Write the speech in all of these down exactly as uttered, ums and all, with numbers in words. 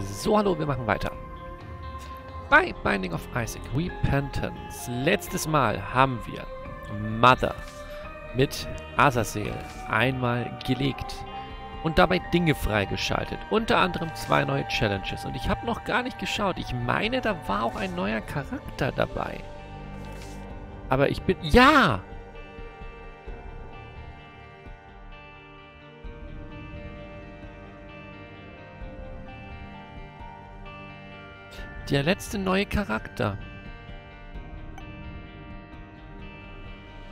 So, hallo, wir machen weiter. Bei Binding of Isaac, Repentance. Letztes Mal haben wir Mother mit Azazel einmal gelegt und dabei Dinge freigeschaltet. Unter anderem zwei neue Challenges. Und ich habe noch gar nicht geschaut. Ich meine, da war auch ein neuer Charakter dabei. Aber ich bin... Ja! Der letzte neue Charakter.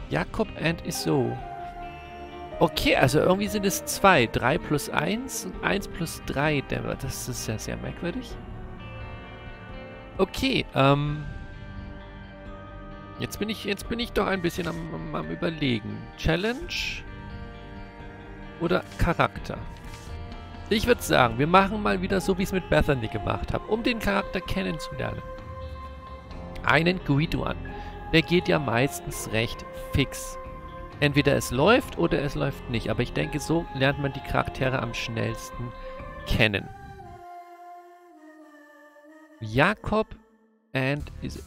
Jacob and Esau. Okay, also irgendwie sind es zwei. drei plus eins und eins plus drei. Das ist ja sehr merkwürdig. Okay, ähm... Jetzt bin ich, jetzt bin ich doch ein bisschen am, am, am Überlegen. Challenge oder Charakter? Ich würde sagen, wir machen mal wieder so, wie ich es mit Bethany gemacht habe, um den Charakter kennenzulernen. Einen Guido an. Der geht ja meistens recht fix. Entweder es läuft oder es läuft nicht. Aber ich denke, so lernt man die Charaktere am schnellsten kennen. Jakob and Isaac.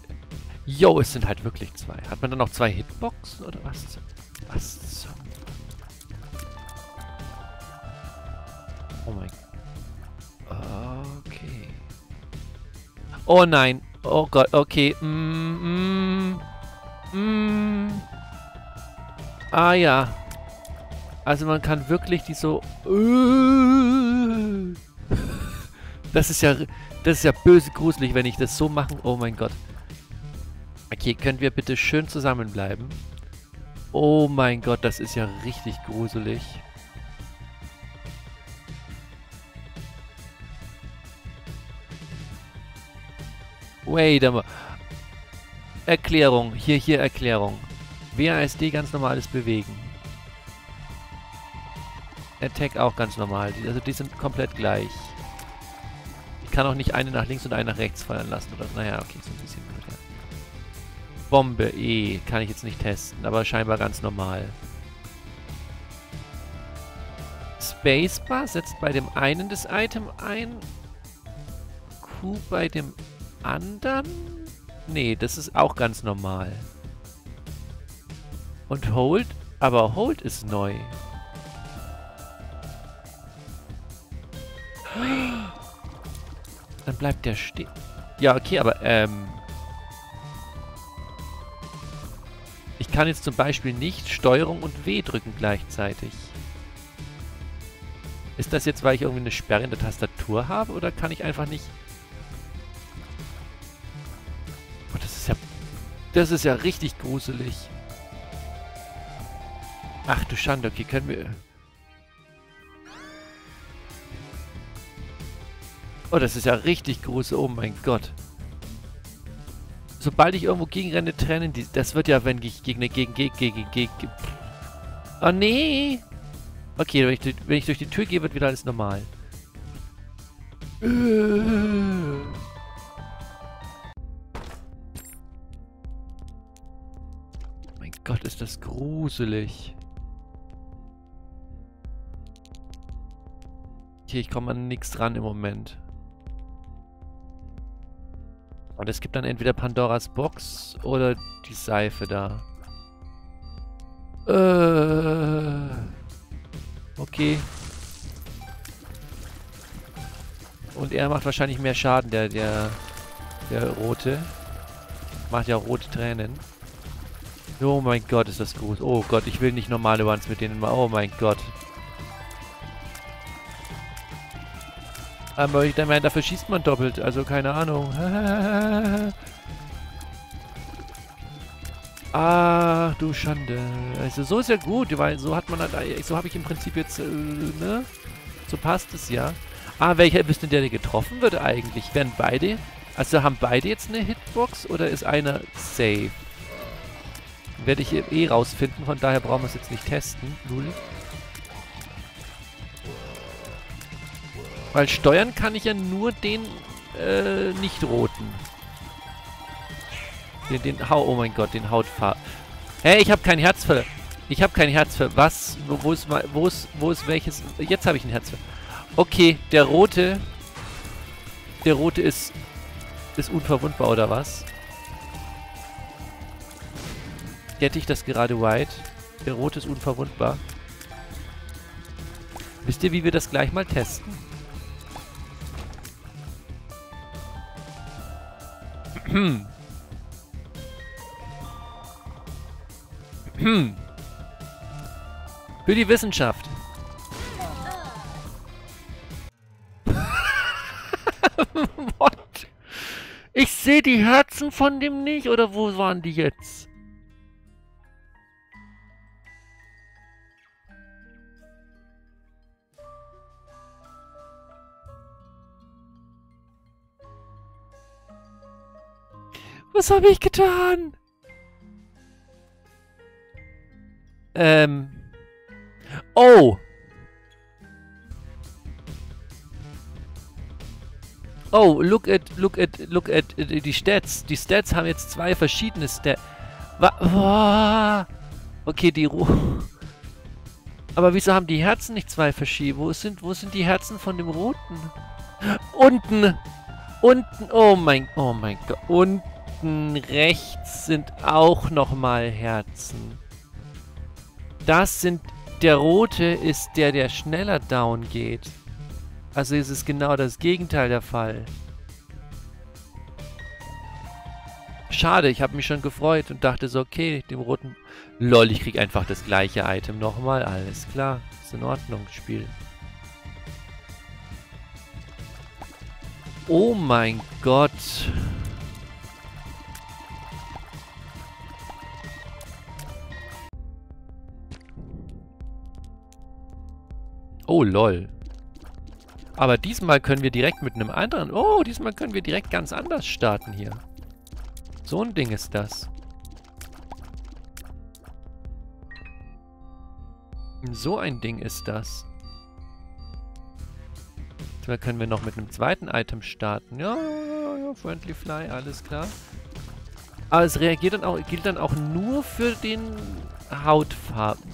Jo, es sind halt wirklich zwei. Hat man dann noch zwei Hitboxen oder was? Was so? Oh mein Gott. Okay. Oh nein. Oh Gott, okay. Mm, mm, mm. Ah ja. Also man kann wirklich die so... Das ist ja... Das ist ja böse gruselig, wenn ich das so mache. Oh mein Gott. Okay, können wir bitte schön zusammenbleiben? Oh mein Gott, das ist ja richtig gruselig. Wait a minute. Erklärung. Hier, hier Erklärung. W A S D ganz normales Bewegen. Attack auch ganz normal. Also die sind komplett gleich. Ich kann auch nicht eine nach links und eine nach rechts fallen lassen. Oder? Naja, okay, so ein bisschen. Bombe E. Kann ich jetzt nicht testen, aber scheinbar ganz normal. Spacebar setzt bei dem einen das Item ein. Q bei dem anderen? Nee, das ist auch ganz normal. Und Hold? Aber Hold ist neu. Dann bleibt der stehen. Ja, okay, aber ähm... ich kann jetzt zum Beispiel nicht Steuerung und W drücken gleichzeitig. Ist das jetzt, weil ich irgendwie eine Sperre in der Tastatur habe? Oder kann ich einfach nicht... Oh, das ist ja... Das ist ja richtig gruselig. Ach du Schande, okay, können wir... Oh, das ist ja richtig gruselig. Oh mein Gott. Sobald ich irgendwo gegenrenne, trennen die... Das wird ja, wenn ich gegen eine gegen gegen gegen gegen... Oh, nee! Okay, wenn ich, wenn ich durch die Tür gehe, wird wieder alles normal. Mein Gott, ist das gruselig. Okay, ich komme an nichts dran im Moment. Und es gibt dann entweder Pandoras Box oder die Seife da. Äh, okay. Und er macht wahrscheinlich mehr Schaden, der, der, der Rote. Macht ja rote Tränen. Oh mein Gott, ist das gut. Oh Gott, ich will nicht normale Ones mit denen machen. Oh mein Gott. Aber ich meine, dafür schießt man doppelt, also keine Ahnung. Ah, du Schande. Also so ist ja gut, weil so hat man halt, so habe ich im Prinzip jetzt, äh, ne? So passt es ja. Ah, welcher ist denn der, der getroffen wird eigentlich? Werden beide, also haben beide jetzt eine Hitbox oder ist einer safe? Werde ich eh rausfinden, von daher brauchen wir es jetzt nicht testen. Null. Weil steuern kann ich ja nur den äh, nicht-roten. Den, den Hau, oh mein Gott, den Hautfarb. Hey, ich habe kein Herz für. Ich habe kein Herz für. Was? Wo, wo ist, wo ist, wo ist welches? Jetzt habe ich ein Herz für. Okay, der rote. Der rote ist, ist unverwundbar, oder was? Hätte ich das gerade white? Der rote ist unverwundbar. Wisst ihr, wie wir das gleich mal testen? Hm. Hm. Für die Wissenschaft. What? Ich sehe die Herzen von dem nicht, oder wo waren die jetzt? Was habe ich getan? Ähm. Oh. Oh, look at, look at, look at uh, die Stats. Die Stats haben jetzt zwei verschiedene Stats. Wa oh. Okay, die Ruhe. Aber wieso haben die Herzen nicht zwei verschiedene? Wo sind, wo sind die Herzen von dem Roten? Unten. Unten. Oh mein, oh mein Gott. Unten rechts sind auch nochmal Herzen. Das sind, der rote ist der, der schneller down geht. Also ist es genau das Gegenteil der Fall. Schade, ich habe mich schon gefreut und dachte so, okay, dem roten... Lol, ich krieg einfach das gleiche Item nochmal, alles klar. Ist in Ordnung, Spiel. Oh mein Gott. Oh, lol. Aber diesmal können wir direkt mit einem anderen... Oh, diesmal können wir direkt ganz anders starten hier. So ein Ding ist das. So ein Ding ist das. Diesmal können wir noch mit einem zweiten Item starten. Ja, ja, ja, Friendly Fly, alles klar. Aber es reagiert dann auch, gilt dann auch nur für den Hautfarben.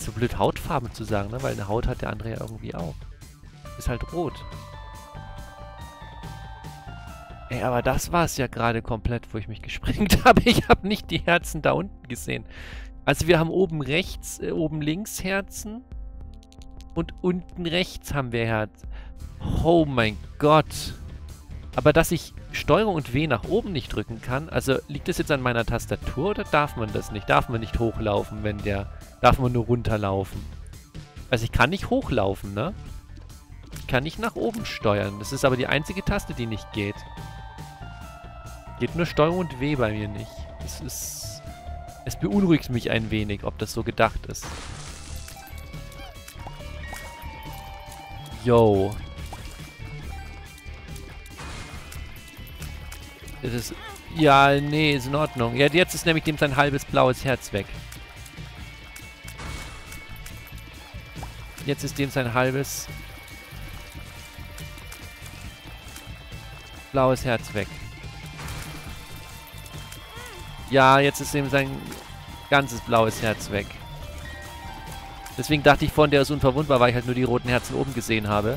So blöd, Hautfarben zu sagen, ne? Weil eine Haut hat der andere ja irgendwie auch. Ist halt rot. Ey, aber das war es ja gerade komplett, wo ich mich gesprengt habe. Ich habe nicht die Herzen da unten gesehen. Also wir haben oben rechts, äh, oben links Herzen und unten rechts haben wir Herz. Oh mein Gott. Aber dass ich Steuerung und W nach oben nicht drücken kann, also liegt das jetzt an meiner Tastatur oder darf man das nicht? Darf man nicht hochlaufen, wenn der... Darf man nur runterlaufen? Also ich kann nicht hochlaufen, ne? Ich kann nicht nach oben steuern. Das ist aber die einzige Taste, die nicht geht. Geht nur Steuerung und W bei mir nicht. Es ist... Es beunruhigt mich ein wenig, ob das so gedacht ist. Yo. Das ist... Ja, nee, ist in Ordnung. Ja, jetzt ist nämlich dem sein halbes blaues Herz weg. Jetzt ist dem sein halbes blaues Herz weg. Ja, jetzt ist dem sein ganzes blaues Herz weg. Deswegen dachte ich vorhin, der ist unverwundbar, weil ich halt nur die roten Herzen oben gesehen habe.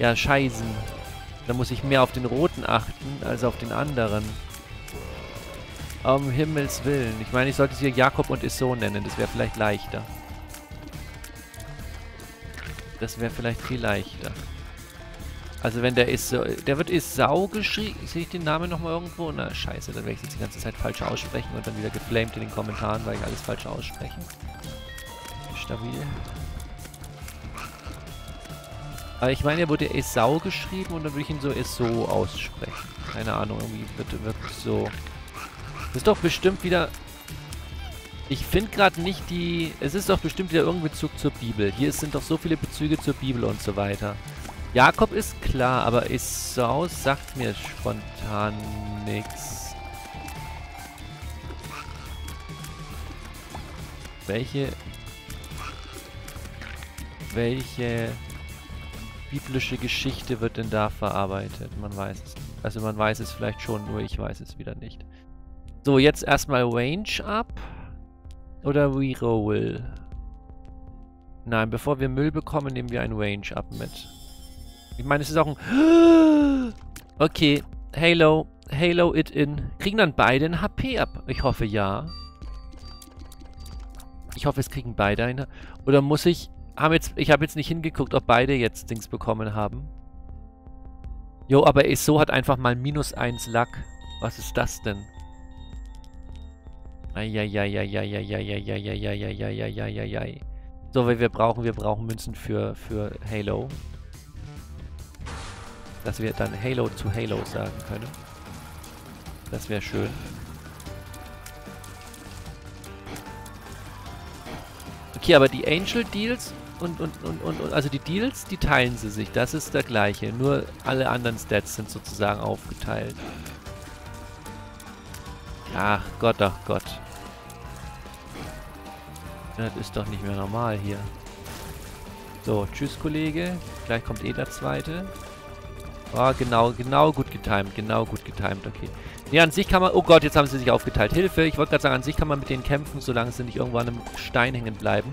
Ja, scheißen. Da muss ich mehr auf den roten achten, als auf den anderen. Um Himmels Willen. Ich meine, ich sollte es hier Jakob und Esau nennen. Das wäre vielleicht leichter. Das wäre vielleicht viel leichter. Also wenn der Esau... Der wird Esau geschrieben. Sehe ich den Namen nochmal irgendwo? Na, scheiße. Dann werde ich jetzt die ganze Zeit falsch aussprechen und dann wieder geflamed in den Kommentaren, weil ich alles falsch ausspreche. Stabil. Aber ich meine, er wurde Esau geschrieben und dann würde ich ihn so Esau aussprechen. Keine Ahnung, irgendwie wird, wird so... Das ist doch bestimmt wieder... Ich finde gerade nicht die... Es ist doch bestimmt wieder irgendein Bezug zur Bibel. Hier sind doch so viele Bezüge zur Bibel und so weiter. Jakob ist klar, aber Esau sagt mir spontan nichts. Welche... Welche... biblische Geschichte wird denn da verarbeitet? Man weiß es. Also man weiß es vielleicht schon, nur ich weiß es wieder nicht. So, jetzt erstmal Range ab. Oder Reroll. Nein, bevor wir Müll bekommen, nehmen wir ein Range-Up mit. Ich meine, es ist auch ein... Okay, Halo, Halo it in. Kriegen dann beide ein H P ab? Ich hoffe ja. Ich hoffe, es kriegen beide ein. Oder muss ich... Haben jetzt, ich habe jetzt nicht hingeguckt, ob beide jetzt Dings bekommen haben. Jo, aber Esau hat einfach mal minus eins Lack. Was ist das denn? Eieieiei. So, weil wir brauchen, wir brauchen Münzen für, für Halo. Dass wir dann Halo zu Halo sagen können. Das wäre schön. Okay, aber die Angel Deals und, und, und, und, also die Deals, die teilen sie sich. Das ist der gleiche. Nur alle anderen Stats sind sozusagen aufgeteilt. Ach Gott, ach Gott. Das ist doch nicht mehr normal hier. So, tschüss Kollege. Gleich kommt eh der zweite. Oh, genau, genau gut getimed, genau gut getimed, okay. Ja, an sich kann man... Oh Gott, jetzt haben sie sich aufgeteilt. Hilfe, ich wollte gerade sagen, an sich kann man mit denen kämpfen, solange sie nicht irgendwo an einem Stein hängen bleiben.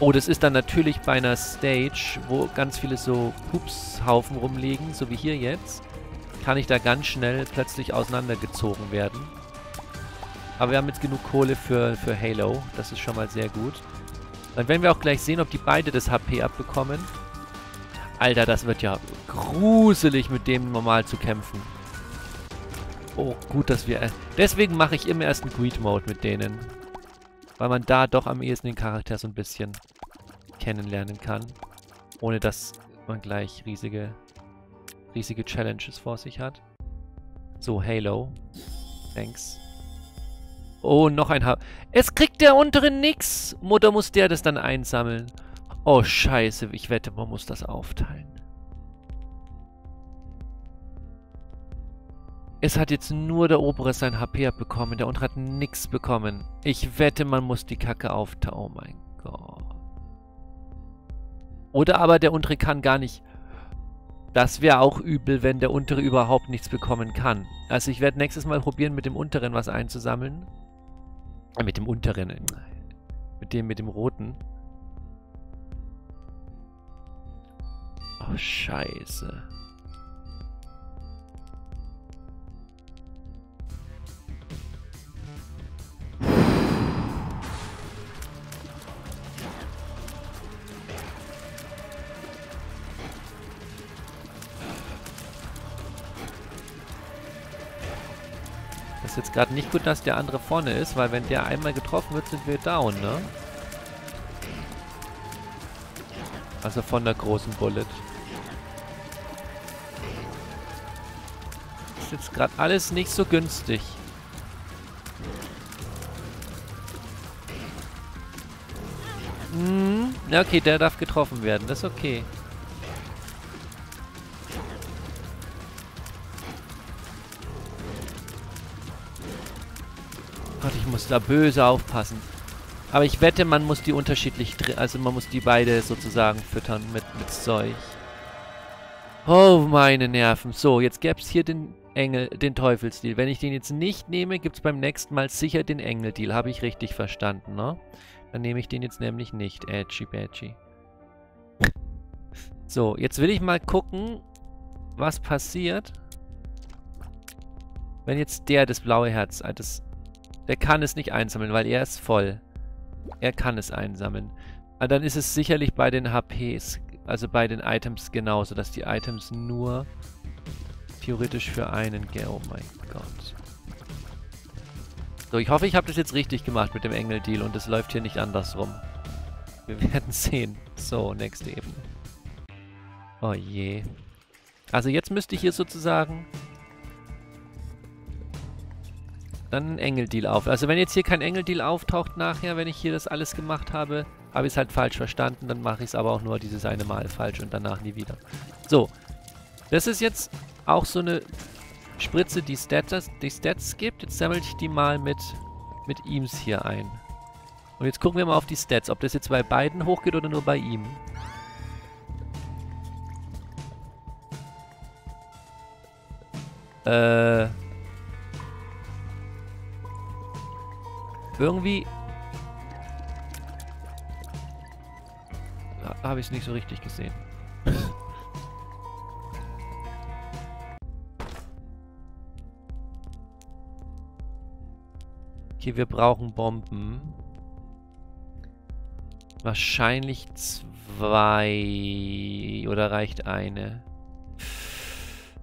Oh, das ist dann natürlich bei einer Stage, wo ganz viele so Pupshaufen rumliegen, so wie hier jetzt. Kann ich da ganz schnell plötzlich auseinandergezogen werden. Aber wir haben jetzt genug Kohle für, für Halo, das ist schon mal sehr gut. Dann werden wir auch gleich sehen, ob die beide das H P abbekommen. Alter, das wird ja gruselig, mit dem normal zu kämpfen. Oh, gut, dass wir... Deswegen mache ich immer erst einen Greed-Mode mit denen. Weil man da doch am ehesten den Charakter so ein bisschen kennenlernen kann. Ohne dass man gleich riesige, riesige Challenges vor sich hat. So, Halo. Thanks. Oh, noch ein H P. Es kriegt der untere nix. Mutter muss der das dann einsammeln. Oh, scheiße. Ich wette, man muss das aufteilen. Es hat jetzt nur der obere sein H P abbekommen. Der untere hat nichts bekommen. Ich wette, man muss die Kacke aufteilen. Oh mein Gott. Oder aber der untere kann gar nicht... Das wäre auch übel, wenn der untere überhaupt nichts bekommen kann. Also ich werde nächstes Mal probieren, mit dem unteren was einzusammeln. Äh, mit dem unteren. Mit dem, mit dem roten. Oh, scheiße. Das ist jetzt gerade nicht gut, dass der andere vorne ist, weil wenn der einmal getroffen wird, sind wir down, ne? Also von der großen Bullet. Jetzt gerade alles nicht so günstig. Hm. Ja, okay, der darf getroffen werden. Das ist okay. Gott, ich muss da böse aufpassen. Aber ich wette, man muss die unterschiedlich... Also man muss die beide sozusagen füttern mit, mit Zeug. Oh, meine Nerven. So, jetzt gäbe es hier den... Engel, den Teufelsdeal. Wenn ich den jetzt nicht nehme, gibt es beim nächsten Mal sicher den Engeldeal. Habe ich richtig verstanden, ne? Dann nehme ich den jetzt nämlich nicht. Edgy, badgy. So, jetzt will ich mal gucken, was passiert, wenn jetzt der das blaue Herz, das, der kann es nicht einsammeln, weil er ist voll. Er kann es einsammeln. Aber dann ist es sicherlich bei den H Ps, also bei den Items genauso, dass die Items nur... theoretisch für einen, gell? Oh mein Gott. So, ich hoffe, ich habe das jetzt richtig gemacht mit dem Engel-Deal und es läuft hier nicht andersrum. Wir werden sehen. So, nächste Ebene. Oh je. Also jetzt müsste ich hier sozusagen dann einen Engel-Deal auf. Also wenn jetzt hier kein Engel-Deal auftaucht nachher, wenn ich hier das alles gemacht habe, habe ich es halt falsch verstanden, dann mache ich es aber auch nur dieses eine Mal falsch und danach nie wieder. So. Das ist jetzt... auch so eine Spritze, die Stats, die Stats gibt. Jetzt sammle ich die mal mit, mit Eames hier ein. Und jetzt gucken wir mal auf die Stats, ob das jetzt bei beiden hochgeht oder nur bei ihm. Äh. Irgendwie... habe ich es nicht so richtig gesehen. Okay, wir brauchen Bomben. Wahrscheinlich zwei. Oder reicht eine?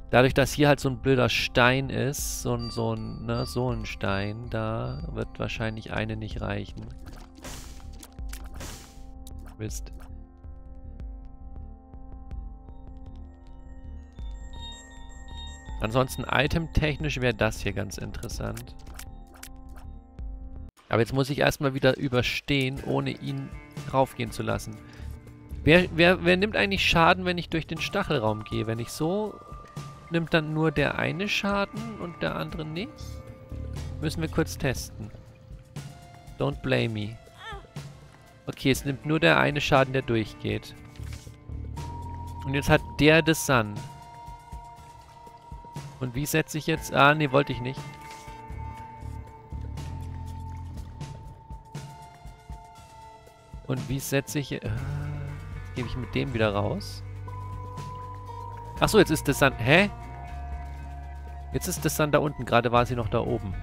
Dadurch, dass hier halt so ein blöder Stein ist, so ein, so ein, ne, so ein Stein, da wird wahrscheinlich eine nicht reichen. Mist. Ansonsten itemtechnisch wäre das hier ganz interessant. Aber jetzt muss ich erstmal wieder überstehen, ohne ihn draufgehen zu lassen. Wer, wer, wer nimmt eigentlich Schaden, wenn ich durch den Stachelraum gehe? Wenn ich so... Nimmt dann nur der eine Schaden und der andere nicht? Müssen wir kurz testen. Don't blame me. Okay, es nimmt nur der eine Schaden, der durchgeht. Und jetzt hat der das Sun. Und wie setze ich jetzt... Ah, nee, wollte ich nicht. Und wie setze ich... Äh, gebe ich mit dem wieder raus. Achso, jetzt ist das dann... Hä? Jetzt ist das dann da unten. Gerade war sie noch da oben.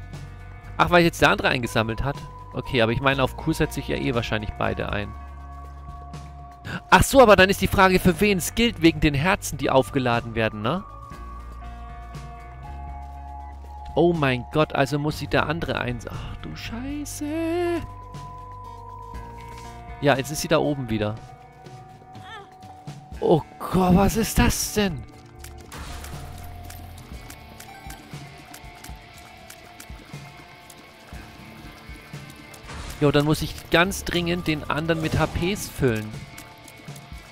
Ach, weil jetzt der andere eingesammelt hat? Okay, aber ich meine, auf Q setze ich ja eh wahrscheinlich beide ein. Ach so, aber dann ist die Frage, für wen es gilt, wegen den Herzen, die aufgeladen werden, ne? Oh mein Gott, also muss sie der andere eins... Ach du Scheiße. Ja, jetzt ist sie da oben wieder. Oh Gott, was ist das denn? Jo, dann muss ich ganz dringend den anderen mit H Ps füllen.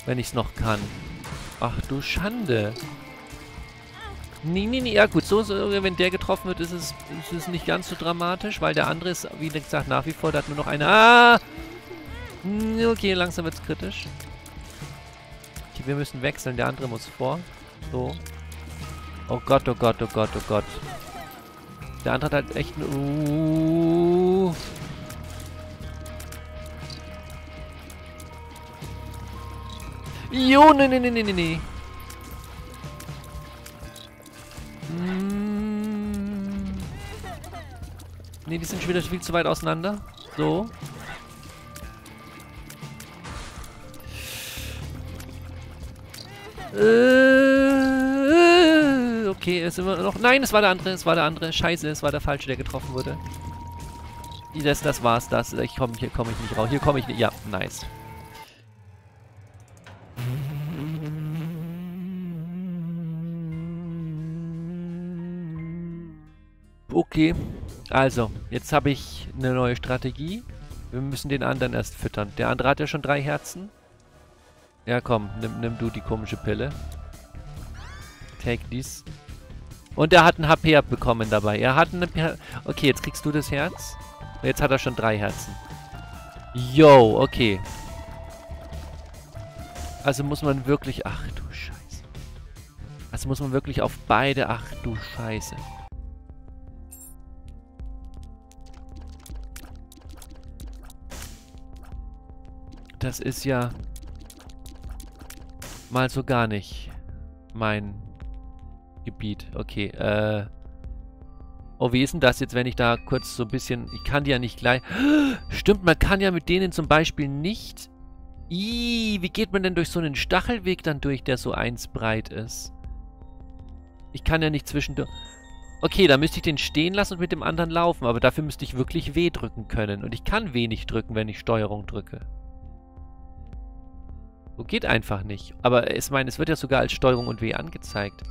Wenn ich es noch kann. Ach du Schande. Nee, nee, nee. Ja gut, so, so, wenn der getroffen wird, ist es, ist es nicht ganz so dramatisch, weil der andere ist, wie gesagt, nach wie vor, da hat nur noch eine... Ah! Okay, langsam wird es kritisch. Okay, wir müssen wechseln, der andere muss vor. So. Oh Gott, oh Gott, oh Gott, oh Gott. Der andere hat halt echt... Uh. Jo, ne, ne, ne, ne, ne, ne. Mm. Ne, die sind schon wieder viel zu weit auseinander. So. Okay, ist immer noch... Nein, es war der andere, es war der andere. Scheiße, es war der Falsche, der getroffen wurde. Das, das war's, das. Ich komm, hier komme ich nicht raus. Hier komme ich nicht... Ja, nice. Okay, also, jetzt habe ich eine neue Strategie. Wir müssen den anderen erst füttern. Der andere hat ja schon drei Herzen. Ja, komm, nimm, nimm du die komische Pille. Take this. Und er hat ein H P abbekommen dabei. Er hat eine... Okay, jetzt kriegst du das Herz. Jetzt hat er schon drei Herzen. Yo, okay. Also muss man wirklich... Ach, du Scheiße. Also muss man wirklich auf beide... Ach, du Scheiße. Das ist ja... Mal so gar nicht mein Gebiet. Okay, äh. Oh, wie ist denn das jetzt, wenn ich da kurz so ein bisschen... Ich kann die ja nicht gleich... Stimmt, man kann ja mit denen zum Beispiel nicht... Ih, wie geht man denn durch so einen Stachelweg dann durch, der so eins breit ist? Ich kann ja nicht zwischendurch... Okay, da müsste ich den stehen lassen und mit dem anderen laufen, aber dafür müsste ich wirklich W drücken können. Und ich kann W nicht drücken, wenn ich Steuerung drücke. So geht einfach nicht. Aber ich meine, es wird ja sogar als Steuerung und W angezeigt.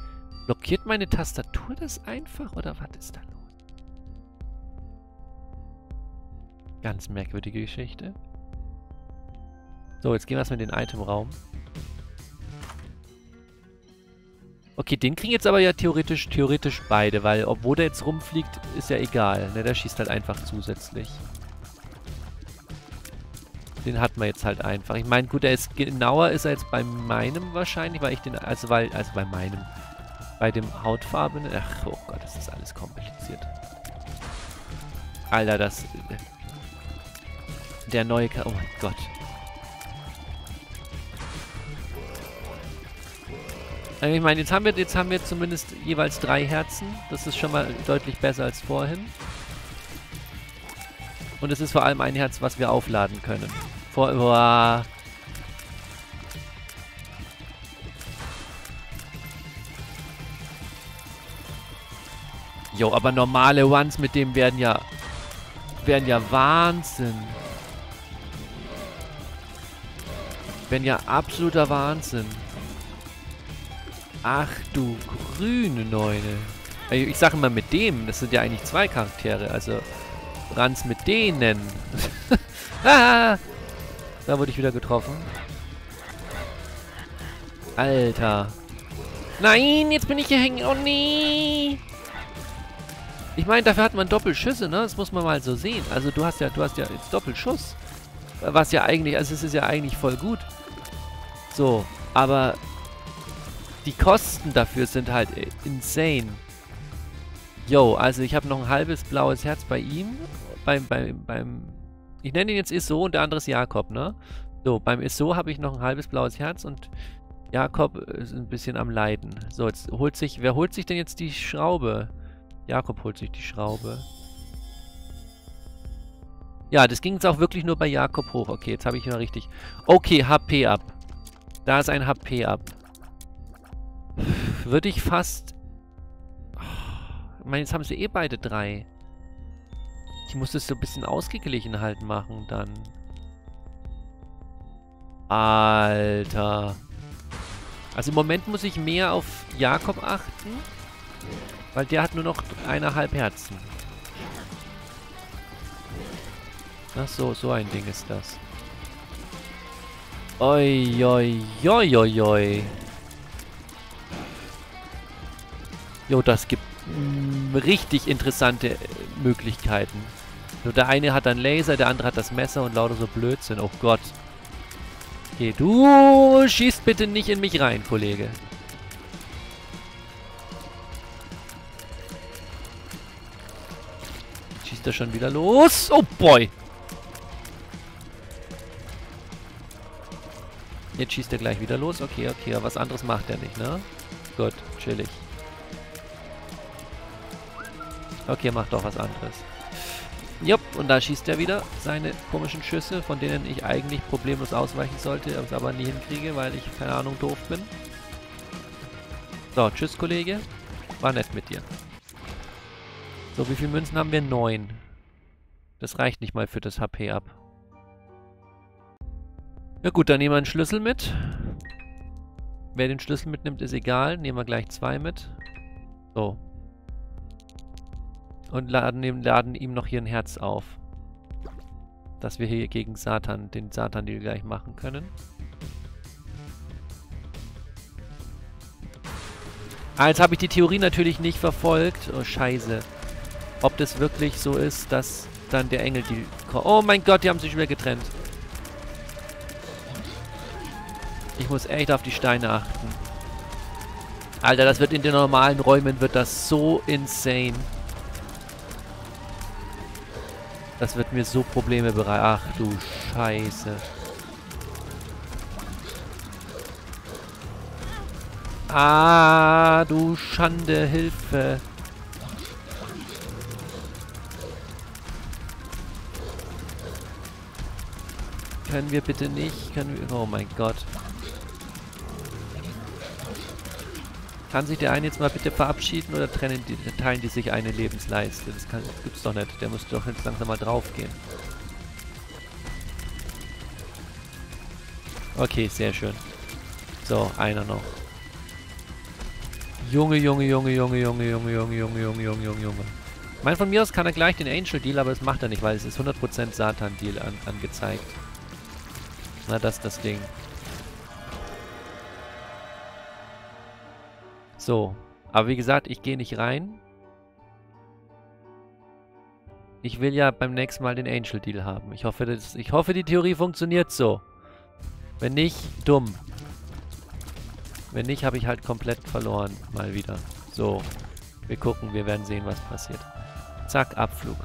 Blockiert meine Tastatur das einfach? Oder was ist da los? Ganz merkwürdige Geschichte. So, jetzt gehen wir erstmal in den Itemraum. Okay, den kriegen jetzt aber ja theoretisch theoretisch beide, weil obwohl der jetzt rumfliegt, ist ja egal. Ne, der schießt halt einfach zusätzlich. Den hat man jetzt halt einfach. Ich meine, gut, er ist genauer ist er jetzt bei meinem wahrscheinlich, weil ich den, also weil, also bei meinem, bei dem hautfarbenen, ach, oh Gott, das ist alles kompliziert. Alter, das, der neue, oh mein Gott. Ich meine, jetzt haben wir, jetzt haben wir zumindest jeweils drei Herzen. Das ist schon mal deutlich besser als vorhin. Und es ist vor allem ein Herz, was wir aufladen können. Vor... Boah. Jo, aber normale Ones mit dem werden ja... werden ja Wahnsinn. Werden ja absoluter Wahnsinn. Ach du grüne Neune. Ich sage immer mit dem, das sind ja eigentlich zwei Charaktere, also... Ranz mit denen. Ah, da wurde ich wieder getroffen. Alter. Nein, jetzt bin ich hier hängen. Oh nee. Ich meine, dafür hat man Doppelschüsse, ne? Das muss man mal so sehen. Also du hast ja, du hast ja jetzt Doppelschuss. Was ja eigentlich, also es ist ja eigentlich voll gut. So, aber die Kosten dafür sind halt insane. Yo, also ich habe noch ein halbes blaues Herz bei ihm. Beim, beim, beim... Ich nenne ihn jetzt Esau und der andere ist Jakob, ne? So, beim Esau habe ich noch ein halbes blaues Herz und Jakob ist ein bisschen am Leiden. So, jetzt holt sich... Wer holt sich denn jetzt die Schraube? Jakob holt sich die Schraube. Ja, das ging jetzt auch wirklich nur bei Jakob hoch. Okay, jetzt habe ich mal richtig... Okay, H P ab. Da ist ein H P ab. Würde ich fast... Ich meine, jetzt haben sie eh beide drei. Ich muss das so ein bisschen ausgeglichen halt machen dann. Alter. Also im Moment muss ich mehr auf Jakob achten. Weil der hat nur noch eineinhalb Herzen. Ach so, so ein Ding ist das. Oi, oi, oi, oi, oi. Jo, das gibt richtig interessante Möglichkeiten. Nur der eine hat einen Laser, der andere hat das Messer und lauter so Blödsinn. Oh Gott. Okay, du schießt bitte nicht in mich rein, Kollege. Schießt er schon wieder los? Oh boy. Jetzt schießt er gleich wieder los. Okay, okay, aber was anderes macht er nicht, ne? Gut, chillig. Okay, mach doch was anderes. Jupp, und da schießt er wieder seine komischen Schüsse, von denen ich eigentlich problemlos ausweichen sollte, es aber nie hinkriege, weil ich, keine Ahnung, doof bin. So, tschüss, Kollege. War nett mit dir. So, wie viele Münzen haben wir? Neun. Das reicht nicht mal für das H P ab. Na gut, dann nehmen wir einen Schlüssel mit. Wer den Schlüssel mitnimmt, ist egal. Nehmen wir gleich zwei mit. So. Und laden, laden ihm noch hier ein Herz auf. Dass wir hier gegen Satan, den Satan, den wir gleich machen können. Ah, jetzt habe ich die Theorie natürlich nicht verfolgt. Oh, scheiße. Ob das wirklich so ist, dass dann der Engel die... Oh mein Gott, die haben sich wieder getrennt. Ich muss echt auf die Steine achten. Alter, das wird in den normalen Räumen, wird das so insane. Das wird mir so Probleme bereiten. Ach du Scheiße. Ah, du Schande, Hilfe. Können wir bitte nicht? Können wir... Oh mein Gott. Kann sich der eine jetzt mal bitte verabschieden oder trennen die, teilen die sich eine Lebensleiste? Das, kann, das gibt's doch nicht. Der muss doch jetzt langsam mal drauf gehen. Okay, sehr schön. So, einer noch. Junge, Junge, Junge, Junge, Junge, Junge, Junge, Junge, Junge, Junge, Junge, Junge. Ich meine, von mir aus kann er gleich den Angel Deal, aber das macht er nicht, weil es ist hundert Prozent Satan Deal an, angezeigt. Na, das ist das Ding. So, aber wie gesagt, ich gehe nicht rein. Ich will ja beim nächsten Mal den Angel Deal haben. Ich hoffe, das, ich hoffe, die Theorie funktioniert so. Wenn nicht, dumm. Wenn nicht, habe ich halt komplett verloren. Mal wieder. So, wir gucken, wir werden sehen, was passiert. Zack, Abflug.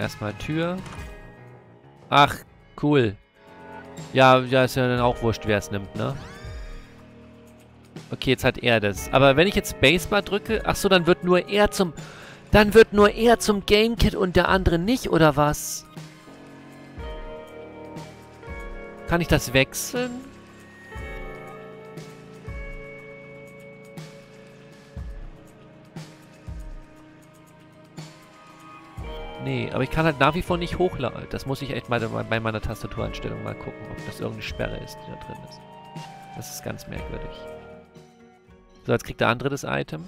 Erstmal Tür. Ach, cool. Ja, ja, ist ja dann auch wurscht, wer es nimmt, ne? Okay, jetzt hat er das. Aber wenn ich jetzt Basebar drücke, ach so, dann wird nur er zum... Dann wird nur er zum Gamekit und der andere nicht, oder was? Kann ich das wechseln? Nee, aber ich kann halt nach wie vor nicht hochladen. Das muss ich echt mal bei meiner Tastatureinstellung mal gucken, ob das irgendeine Sperre ist, die da drin ist. Das ist ganz merkwürdig. So, jetzt kriegt der andere das Item.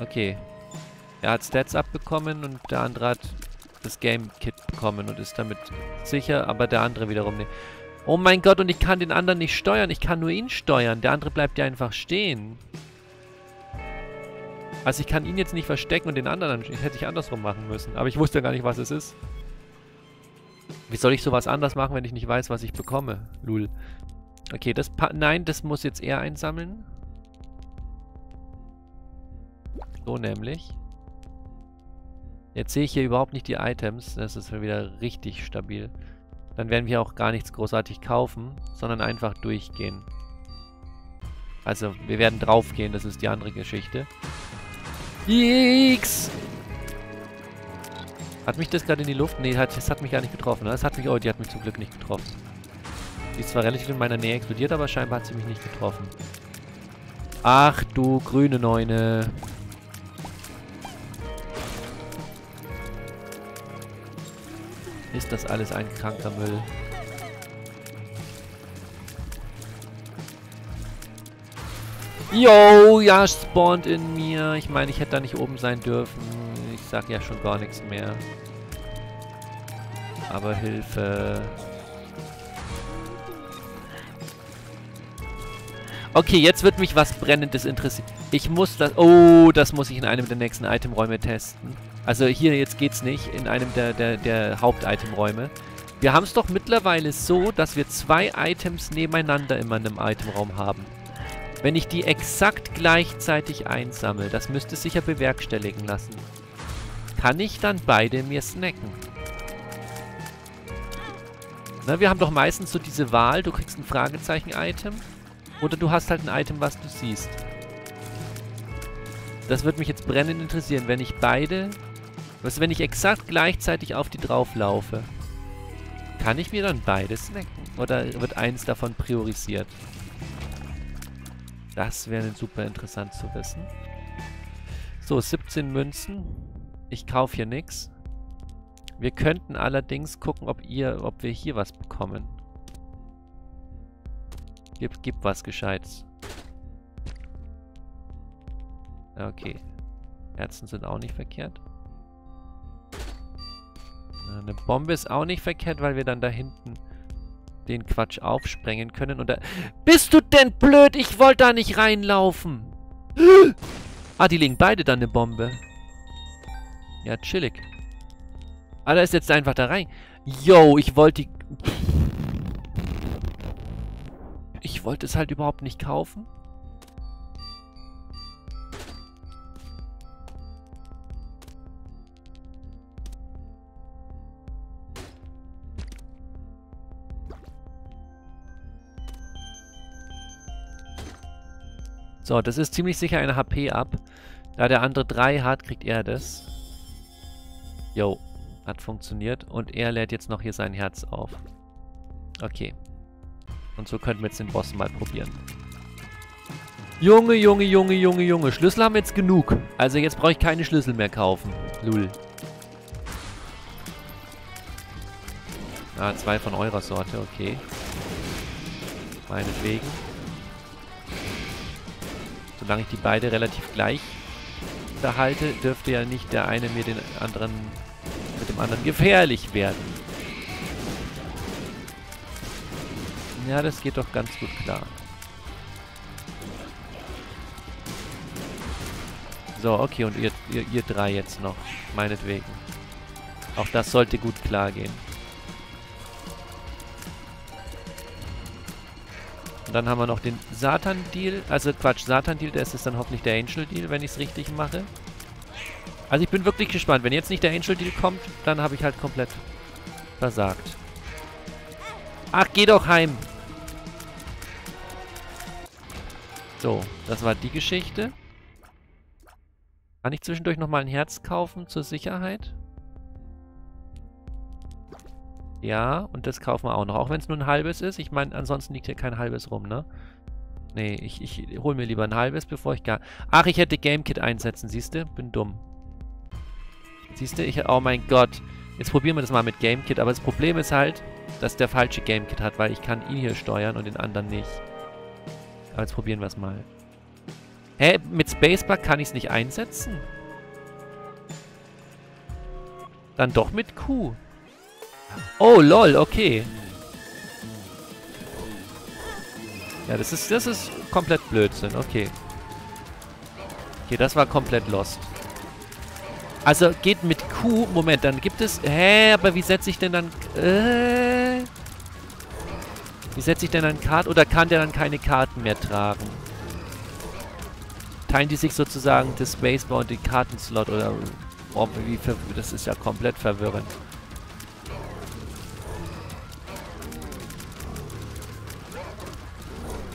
Okay. Er hat Stats abbekommen und der andere hat das Game-Kit bekommen und ist damit sicher, aber der andere wiederum nicht. Oh mein Gott, und ich kann den anderen nicht steuern. Ich kann nur ihn steuern. Der andere bleibt ja einfach stehen. Also ich kann ihn jetzt nicht verstecken und den anderen... Das hätte ich andersrum machen müssen. Aber ich wusste ja gar nicht, was es ist. Wie soll ich sowas anders machen, wenn ich nicht weiß, was ich bekomme? Lul. Okay, das... Pa Nein, das muss jetzt er einsammeln. So nämlich. Jetzt sehe ich hier überhaupt nicht die Items. Das ist wieder richtig stabil. Dann werden wir auch gar nichts großartig kaufen, sondern einfach durchgehen. Also, wir werden draufgehen. Das ist die andere Geschichte. X. Hat mich das gerade in die Luft? Nee, hat, das hat mich gar nicht getroffen. Das hat mich, oh, die hat mich zum Glück nicht getroffen. Die ist zwar relativ in meiner Nähe explodiert, aber scheinbar hat sie mich nicht getroffen. Ach du grüne Neune. Ist das alles ein kranker Müll? Yo, ja, spawnt in mir. Ich meine, ich hätte da nicht oben sein dürfen. Ich sag ja schon gar nichts mehr. Aber Hilfe. Okay, jetzt wird mich was Brennendes interessieren. Ich muss das... Oh, das muss ich in einem der nächsten Itemräume testen. Also hier, jetzt geht's nicht. In einem der, der, der Haupt-Itemräume. Wir haben es doch mittlerweile so, dass wir zwei Items nebeneinander immer in einem Itemraum haben. Wenn ich die exakt gleichzeitig einsammle, das müsste sich ja bewerkstelligen lassen. Kann ich dann beide mir snacken? Na, wir haben doch meistens so diese Wahl, du kriegst ein Fragezeichen-Item oder du hast halt ein Item, was du siehst. Das würde mich jetzt brennend interessieren, wenn ich beide... Was, wenn ich exakt gleichzeitig auf die drauf laufe? Kann ich mir dann beide snacken? Oder wird eins davon priorisiert? Das wäre super interessant zu wissen. So, siebzehn Münzen. Ich kaufe hier nichts. Wir könnten allerdings gucken, ob ihr, ob wir hier was bekommen. Gib, gib was Gescheites. Okay. Herzen sind auch nicht verkehrt. Eine Bombe ist auch nicht verkehrt, weil wir dann da hinten... den Quatsch aufsprengen können und da... Bist du denn blöd? Ich wollte da nicht reinlaufen. Ah, die legen beide dann eine Bombe. Ja, chillig. Ah, da ist jetzt einfach da rein. Yo, ich wollte die... Ich wollte es halt überhaupt nicht kaufen. So, das ist ziemlich sicher eine H P ab. Da der andere drei hat, kriegt er das. Jo, hat funktioniert. Und er lädt jetzt noch hier sein Herz auf. Okay. Und so könnten wir jetzt den Boss mal probieren. Junge, Junge, Junge, Junge, Junge. Schlüssel haben wir jetzt genug. Also jetzt brauche ich keine Schlüssel mehr kaufen. Lul. Ah, zwei von eurer Sorte, okay. Meinetwegen. Solange ich die beide relativ gleich behalte, dürfte ja nicht der eine mir den anderen mit dem anderen gefährlich werden. Ja, das geht doch ganz gut klar. So, okay, und ihr, ihr, ihr drei jetzt noch, meinetwegen. Auch das sollte gut klar gehen. Dann haben wir noch den Satan-Deal. Also Quatsch, Satan-Deal, das ist dann hoffentlich der Angel-Deal, wenn ich es richtig mache. Also ich bin wirklich gespannt. Wenn jetzt nicht der Angel-Deal kommt, dann habe ich halt komplett versagt. Ach, geh doch heim. So, das war die Geschichte. Kann ich zwischendurch nochmal ein Herz kaufen zur Sicherheit? Ja, und das kaufen wir auch noch. Auch wenn es nur ein halbes ist. Ich meine, ansonsten liegt hier kein halbes rum, ne? Nee, ich, ich hole mir lieber ein halbes, bevor ich gar... Ach, ich hätte GameKit einsetzen, siehst du? Bin dumm. Siehst du? Ich... Oh mein Gott. Jetzt probieren wir das mal mit GameKit. Aber das Problem ist halt, dass der falsche GameKit hat, weil ich kann ihn hier steuern und den anderen nicht. Aber jetzt probieren wir es mal. Hä? Mit Spacebar kann ich es nicht einsetzen? Dann doch mit Q. Oh, lol, okay. Ja, das ist, das ist komplett Blödsinn, okay. Okay, das war komplett lost. Also, geht mit Q... Moment, dann gibt es... Hä, aber wie setze ich denn dann... Äh, wie setze ich denn dann Karten... Oder kann der dann keine Karten mehr tragen? Teilen die sich sozusagen das Spacebar und den Kartenslot oder... Oh, wie ver... Das ist ja komplett verwirrend.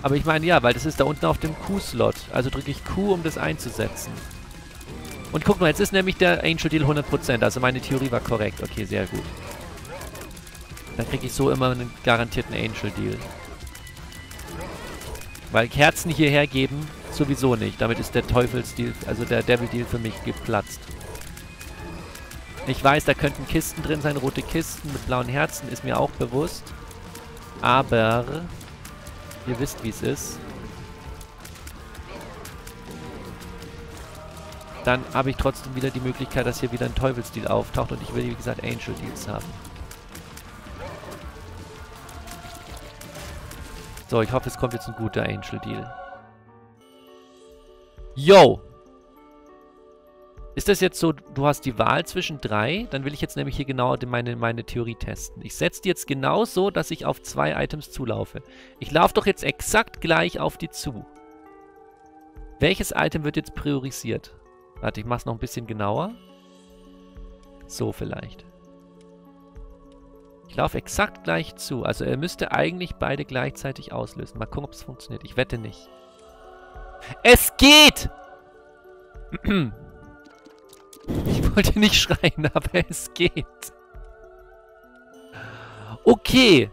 Aber ich meine, ja, weil das ist da unten auf dem Q-Slot. Also drücke ich Q, um das einzusetzen. Und guck mal, jetzt ist nämlich der Angel Deal hundert Prozent. Also meine Theorie war korrekt. Okay, sehr gut. Dann kriege ich so immer einen garantierten Angel Deal. Weil Kerzen hierher geben, sowieso nicht. Damit ist der Teufelsdeal, also der Devil Deal für mich geplatzt. Ich weiß, da könnten Kisten drin sein. Rote Kisten mit blauen Herzen, ist mir auch bewusst. Aber... Ihr wisst, wie es ist. Dann habe ich trotzdem wieder die Möglichkeit, dass hier wieder ein Teufelsdeal auftaucht und ich will, wie gesagt, Angel Deals haben. So, ich hoffe, es kommt jetzt ein guter Angel Deal. Yo! Ist das jetzt so, du hast die Wahl zwischen drei? Dann will ich jetzt nämlich hier genau meine, meine Theorie testen. Ich setze die jetzt genau so, dass ich auf zwei Items zulaufe. Ich laufe doch jetzt exakt gleich auf die zu. Welches Item wird jetzt priorisiert? Warte, ich mache es noch ein bisschen genauer. So vielleicht. Ich laufe exakt gleich zu. Also er müsste eigentlich beide gleichzeitig auslösen. Mal gucken, ob es funktioniert. Ich wette nicht. Es geht! Ich wollte nicht schreien, aber es geht. Okay.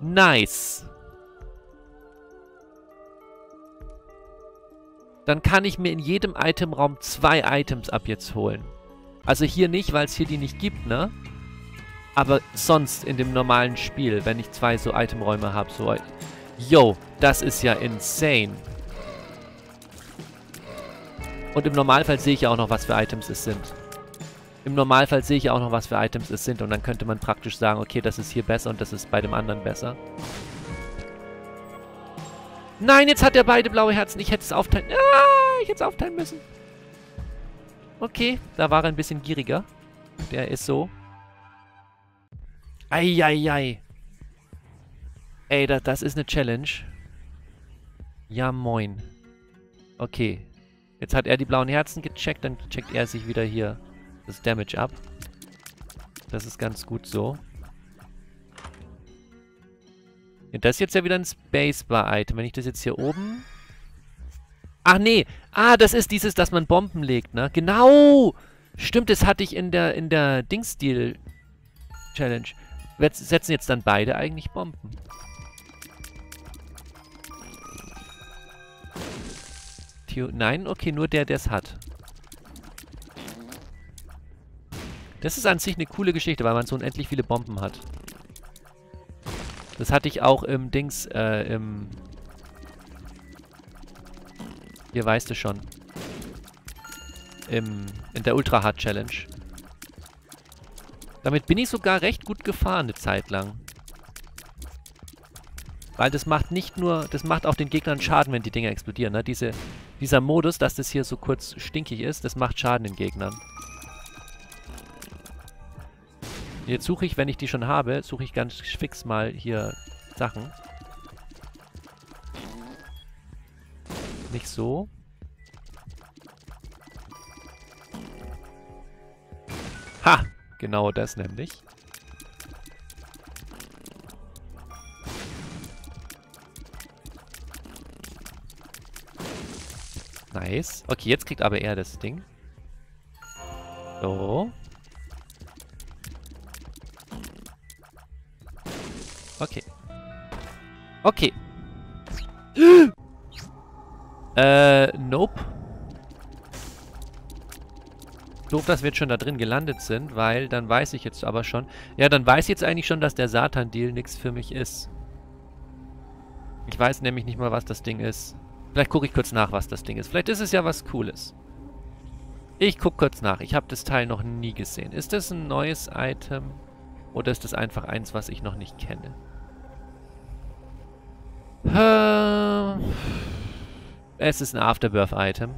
Nice. Dann kann ich mir in jedem Itemraum zwei Items ab jetzt holen. Also hier nicht, weil es hier die nicht gibt, ne? Aber sonst in dem normalen Spiel, wenn ich zwei so Itemräume habe. So, yo, das ist ja insane. Und im Normalfall sehe ich ja auch noch, was für Items es sind. Im Normalfall sehe ich ja auch noch, was für Items es sind. Und dann könnte man praktisch sagen, okay, das ist hier besser und das ist bei dem anderen besser. Nein, jetzt hat er beide blaue Herzen. Ich hätte es aufteilen... Ah, ich hätte es aufteilen müssen. Okay, da war er ein bisschen gieriger. Der ist so. Eieiei. Ey, das, das ist eine Challenge. Ja, moin. Okay. Jetzt hat er die blauen Herzen gecheckt, dann checkt er sich wieder hier das Damage ab. Das ist ganz gut so. Ja, das ist jetzt ja wieder ein Spacebar-Item. Wenn ich das jetzt hier oben... Ach nee! Ah, das ist dieses, dass man Bomben legt, ne? Genau! Stimmt, das hatte ich in der, in der Dings-Deal-Challenge. Wir setzen jetzt dann beide eigentlich Bomben. Nein, okay, nur der, der es hat. Das ist an sich eine coole Geschichte, weil man so unendlich viele Bomben hat. Das hatte ich auch im Dings, äh, im... Ihr weißt es schon. Im... In der Ultra-Hard-Challenge. Damit bin ich sogar recht gut gefahren eine Zeit lang. Weil das macht nicht nur... Das macht auch den Gegnern Schaden, wenn die Dinger explodieren, ne? Diese... Dieser Modus, dass das hier so kurz stinkig ist, das macht Schaden den Gegnern. Jetzt suche ich, wenn ich die schon habe, suche ich ganz fix mal hier Sachen. Nicht so. Ha! Genau das nämlich. Nice. Okay, jetzt kriegt aber er das Ding. So. Okay. Okay. Äh, nope. Doof, dass wir jetzt schon da drin gelandet sind, weil dann weiß ich jetzt aber schon... Ja, dann weiß ich jetzt eigentlich schon, dass der Satan-Deal nichts für mich ist. Ich weiß nämlich nicht mal, was das Ding ist. Vielleicht gucke ich kurz nach, was das Ding ist. Vielleicht ist es ja was Cooles. Ich gucke kurz nach. Ich habe das Teil noch nie gesehen. Ist das ein neues Item? Oder ist das einfach eins, was ich noch nicht kenne? Es ist ein Afterbirth-Item.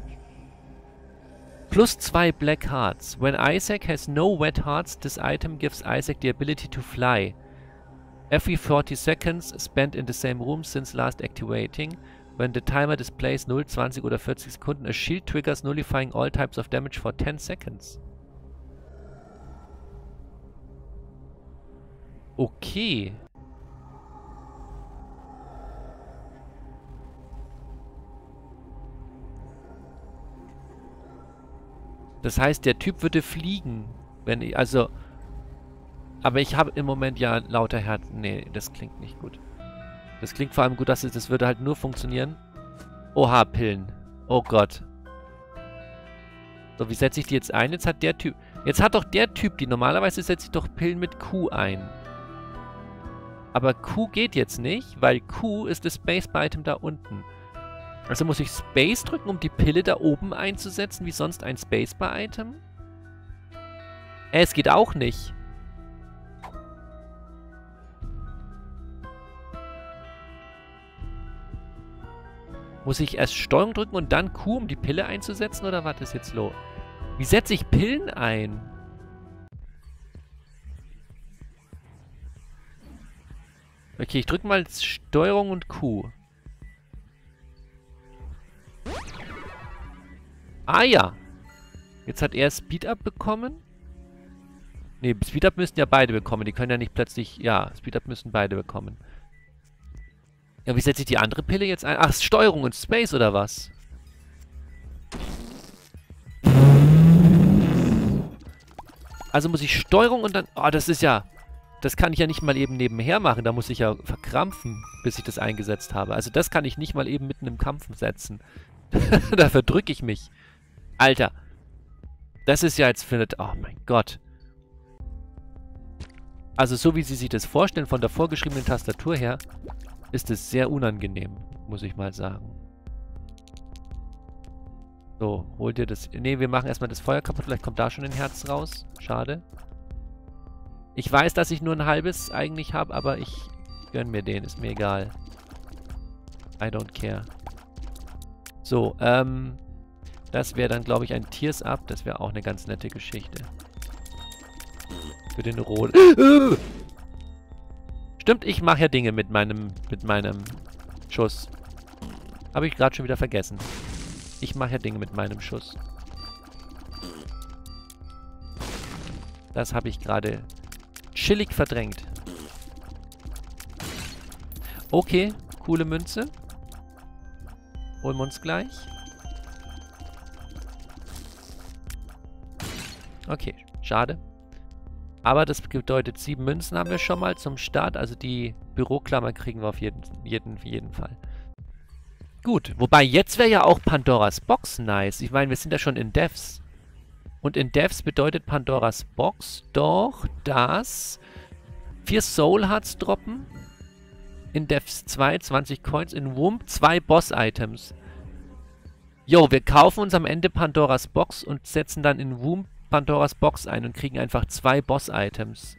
Plus two black hearts. When Isaac has no wet hearts, this item gives Isaac the ability to fly. Every forty seconds spent in the same room since last activating. When the timer displays zero, twenty oder vierzig Sekunden, a shield triggers nullifying all types of damage for ten seconds. Okay. Das heißt, der Typ würde fliegen, wenn ich, also, aber ich habe im Moment ja lauter Herzen, nee, das klingt nicht gut. Das klingt vor allem gut, dass es, das würde halt nur funktionieren. Oha, Pillen. Oh Gott. So, wie setze ich die jetzt ein? Jetzt hat der Typ, jetzt hat doch der Typ die, normalerweise setze ich doch Pillen mit Q ein. Aber Q geht jetzt nicht, weil Q ist das Space-Item da unten. Also muss ich Space drücken, um die Pille da oben einzusetzen, wie sonst ein Spacebar-Item? Äh, es geht auch nicht. Muss ich erst Steuerung drücken und dann Q, um die Pille einzusetzen, oder was ist jetzt los? Wie setze ich Pillen ein? Okay, ich drücke mal Steuerung und Q. Ah ja, jetzt hat er Speed-Up bekommen. Ne, Speed-Up müssten ja beide bekommen. Die können ja nicht plötzlich... Ja, Speed-Up müssen beide bekommen. Ja, wie setze ich die andere Pille jetzt ein? Ach, Steuerung und Space oder was? Also muss ich Steuerung und dann... Oh, das ist ja... Das kann ich ja nicht mal eben nebenher machen. Da muss ich ja verkrampfen, bis ich das eingesetzt habe. Also das kann ich nicht mal eben mitten im Kampf setzen. Da verdrücke ich mich. Alter, das ist ja jetzt findet. Oh mein Gott. Also so wie sie sich das vorstellen, von der vorgeschriebenen Tastatur her, ist es sehr unangenehm, muss ich mal sagen. So, hol dir das... Ne, wir machen erstmal das Feuer kaputt, vielleicht kommt da schon ein Herz raus. Schade. Ich weiß, dass ich nur ein halbes eigentlich habe, aber ich gönn mir den, ist mir egal. I don't care. So, ähm... das wäre dann, glaube ich, ein Tears Up. Das wäre auch eine ganz nette Geschichte. Für den Rot. Stimmt, ich mache ja Dinge mit meinem mit meinem Schuss. Habe ich gerade schon wieder vergessen. Ich mache ja Dinge mit meinem Schuss. Das habe ich gerade chillig verdrängt. Okay, coole Münze. Holen wir uns gleich. Okay, schade. Aber das bedeutet, sieben Münzen haben wir schon mal zum Start. Also die Büroklammer kriegen wir auf jeden, jeden, jeden Fall. Gut, wobei jetzt wäre ja auch Pandoras Box nice. Ich meine, wir sind ja schon in Devs. Und in Devs bedeutet Pandoras Box doch, dass vier Soul Hearts droppen. In Devs zwei, zwanzig Coins. In Wump zwei Boss-Items. Jo, wir kaufen uns am Ende Pandoras Box und setzen dann in Wump Pandoras Box ein und kriegen einfach zwei Boss-Items.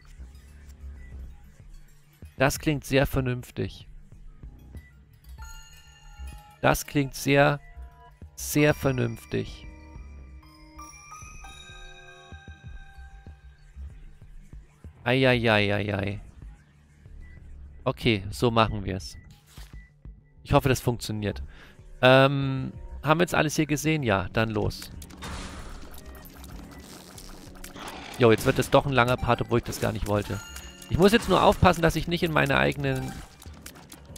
Das klingt sehr vernünftig. Das klingt sehr, sehr vernünftig. Eieieiei. Okay, so machen wir es. Ich hoffe, das funktioniert. Ähm, haben wir jetzt alles hier gesehen? Ja, dann los. Jo, jetzt wird das doch ein langer Part, obwohl ich das gar nicht wollte. Ich muss jetzt nur aufpassen, dass ich nicht in meine eigenen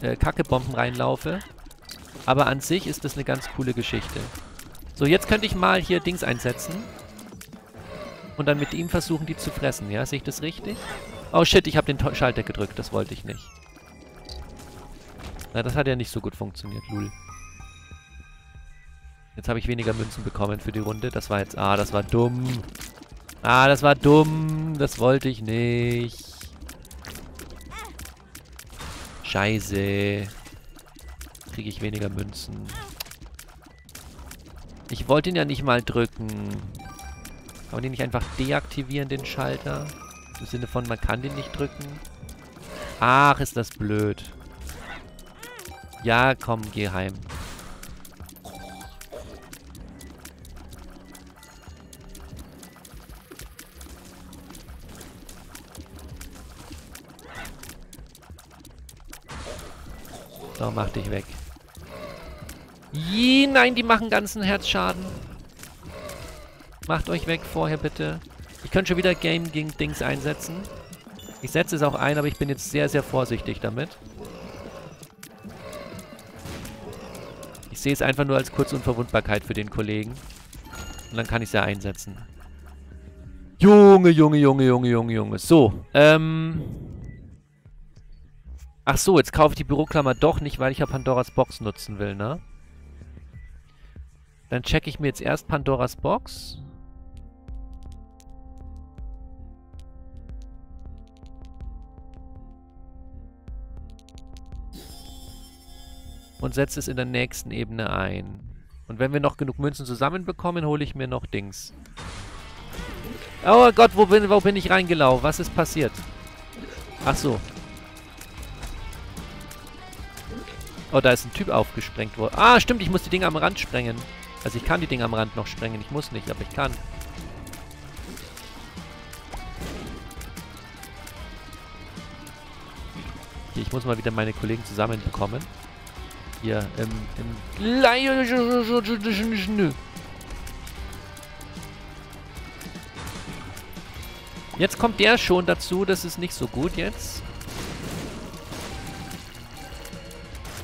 äh, Kackebomben reinlaufe. Aber an sich ist das eine ganz coole Geschichte. So, jetzt könnte ich mal hier Dings einsetzen. Und dann mit ihm versuchen, die zu fressen. Ja, sehe ich das richtig? Oh shit, ich habe den Schalter gedrückt. Das wollte ich nicht. Na, das hat ja nicht so gut funktioniert. Lul. Jetzt habe ich weniger Münzen bekommen für die Runde. Das war jetzt... Ah, das war dumm. Ah, das war dumm. Das wollte ich nicht. Scheiße. Kriege ich weniger Münzen. Ich wollte ihn ja nicht mal drücken. Kann man den nicht einfach deaktivieren, den Schalter? Im Sinne von, man kann den nicht drücken. Ach, ist das blöd. Ja, komm, geh heim. So, mach dich weg. Je, nein, die machen ganzen Herzschaden. Macht euch weg vorher, bitte. Ich könnte schon wieder Game gegen Dings einsetzen. Ich setze es auch ein, aber ich bin jetzt sehr, sehr vorsichtig damit. Ich sehe es einfach nur als Kurzunverwundbarkeit für den Kollegen. Und dann kann ich es ja einsetzen. Junge, Junge, Junge, Junge, Junge, Junge. So, ähm... Ach so, jetzt kaufe ich die Büroklammer doch nicht, weil ich ja Pandoras Box nutzen will, ne? Dann checke ich mir jetzt erst Pandoras Box... und setze es in der nächsten Ebene ein. Und wenn wir noch genug Münzen zusammenbekommen, hole ich mir noch Dings. Oh Gott, wo bin, wo bin ich reingelaufen? Was ist passiert? Ach so. Oh, da ist ein Typ aufgesprengt worden. Ah, stimmt, ich muss die Dinger am Rand sprengen. Also ich kann die Dinger am Rand noch sprengen. Ich muss nicht, aber ich kann. Hier, ich muss mal wieder meine Kollegen zusammenbekommen. Hier, im... im jetzt kommt der schon dazu, das ist nicht so gut jetzt.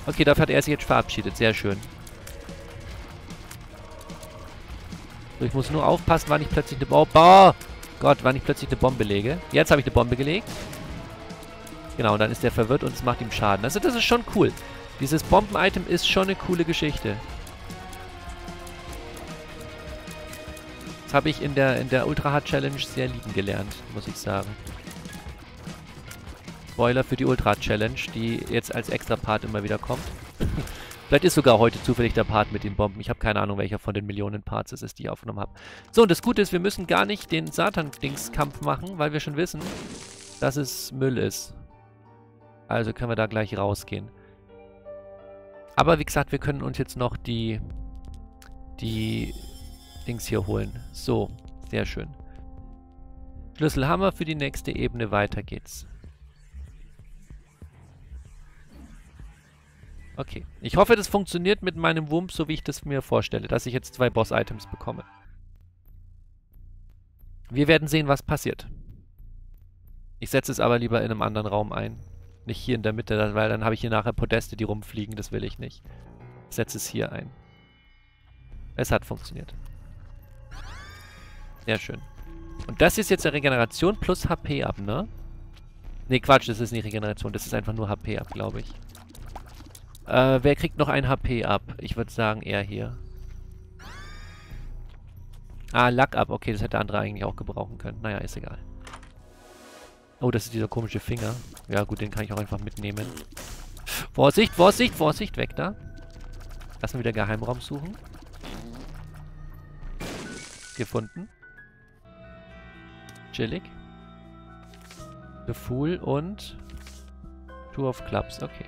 Okay, dafür hat er sich jetzt verabschiedet, sehr schön. So, ich muss nur aufpassen, wann ich plötzlich eine Bombe... Oh, Gott, wann ich plötzlich eine Bombe lege. Jetzt habe ich eine Bombe gelegt. Genau, und dann ist der verwirrt und es macht ihm Schaden. Also das ist schon cool. Dieses Bomben-Item ist schon eine coole Geschichte. Das habe ich in der, in der Ultra-Hard-Challenge sehr lieben gelernt, muss ich sagen. Spoiler für die Ultra-Challenge, die jetzt als Extra-Part immer wieder kommt. Vielleicht ist sogar heute zufällig der Part mit den Bomben. Ich habe keine Ahnung, welcher von den Millionen Parts es ist, die ich aufgenommen habe. So, und das Gute ist, wir müssen gar nicht den Satan-Dings-Kampf machen, weil wir schon wissen, dass es Müll ist. Also können wir da gleich rausgehen. Aber wie gesagt, wir können uns jetzt noch die, die Dings hier holen. So, sehr schön. Schlüsselhammer für die nächste Ebene, weiter geht's. Okay, ich hoffe, das funktioniert mit meinem Wumms, so wie ich das mir vorstelle, dass ich jetzt zwei Boss-Items bekomme. Wir werden sehen, was passiert. Ich setze es aber lieber in einem anderen Raum ein. Nicht hier in der Mitte, weil dann habe ich hier nachher Podeste, die rumfliegen. Das will ich nicht. Ich setze es hier ein. Es hat funktioniert. Sehr schön. Und das ist jetzt eine Regeneration plus H P ab, ne? Ne, Quatsch, das ist nicht Regeneration. Das ist einfach nur H P ab, glaube ich. Äh, wer kriegt noch ein H P ab? Ich würde sagen, er hier. Ah, Lack ab. Okay, das hätte der andere eigentlich auch gebrauchen können. Naja, ist egal. Oh, das ist dieser komische Finger. Ja gut, den kann ich auch einfach mitnehmen. Vorsicht, Vorsicht, Vorsicht, weg da. Lass mal wieder Geheimraum suchen. Gefunden. Chillig. The Fool und Two of Clubs, okay.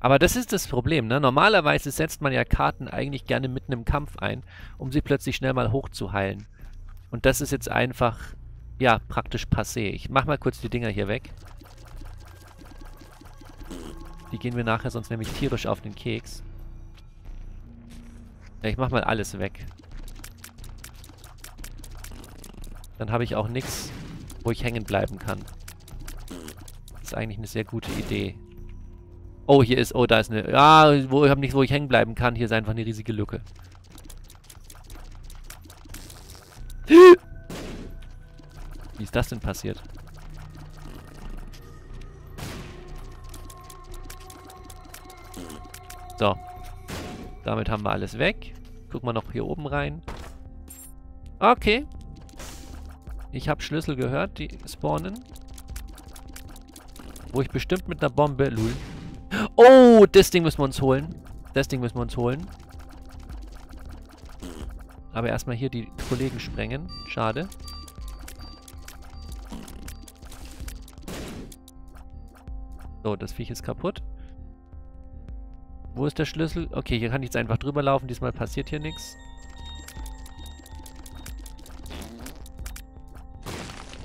Aber das ist das Problem, ne? Normalerweise setzt man ja Karten eigentlich gerne mitten im Kampf ein, um sie plötzlich schnell mal hochzuheilen. Und das ist jetzt einfach, ja, praktisch passé. Ich mach mal kurz die Dinger hier weg. Die gehen wir nachher sonst nämlich tierisch auf den Keks. Ja, ich mach mal alles weg. Dann habe ich auch nichts, wo ich hängen bleiben kann. Das ist eigentlich eine sehr gute Idee. Oh, hier ist... Oh, da ist eine... Ja, ah, wo, ich habe nichts, wo ich hängen bleiben kann. Hier ist einfach eine riesige Lücke. Wie ist das denn passiert? So. Damit haben wir alles weg. Gucken wir noch hier oben rein. Okay. Ich habe Schlüssel gehört, die spawnen. Wo ich bestimmt mit einer Bombe... Lul. Oh, das Ding müssen wir uns holen. Das Ding müssen wir uns holen. Aber erstmal hier die Kollegen sprengen. Schade. So, das Viech ist kaputt. Wo ist der Schlüssel? Okay, hier kann ich jetzt einfach drüber laufen. Diesmal passiert hier nichts.